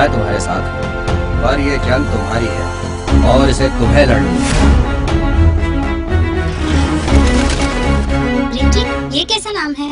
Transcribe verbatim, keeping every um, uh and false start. मैं तुम्हारे साथ हूँ और ये जंग तुम्हारी है और इसे तुम्हें लड़ना। ये कैसा नाम है?